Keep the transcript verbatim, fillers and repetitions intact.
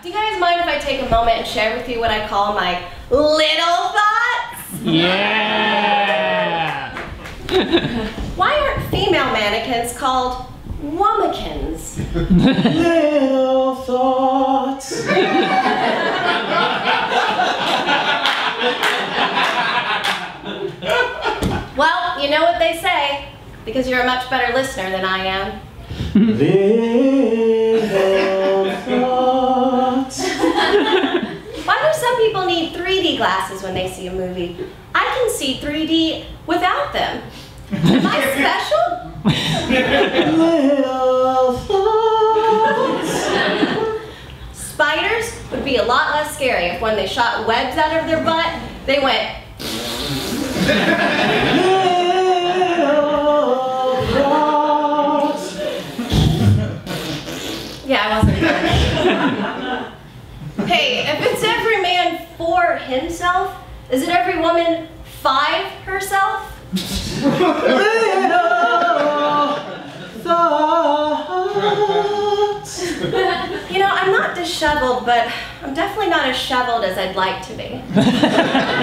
Do you guys mind if I take a moment and share with you what I call my little thoughts? Yeah! Why aren't female mannequins called womacans? Little thoughts. Well, you know what they say, because you're a much better listener than I am. Little thoughts. Why do some people need three D glasses when they see a movie? I can see three D without them. Am I special? Little thoughts. Spiders would be a lot less scary if when they shot webs out of their butt, they went. Little thoughts. Yeah, I wasn't. Hey, if it's every man for himself, is it every woman five herself? Little thoughts. You know, I'm not disheveled, but I'm definitely not as disheveled as I'd like to be.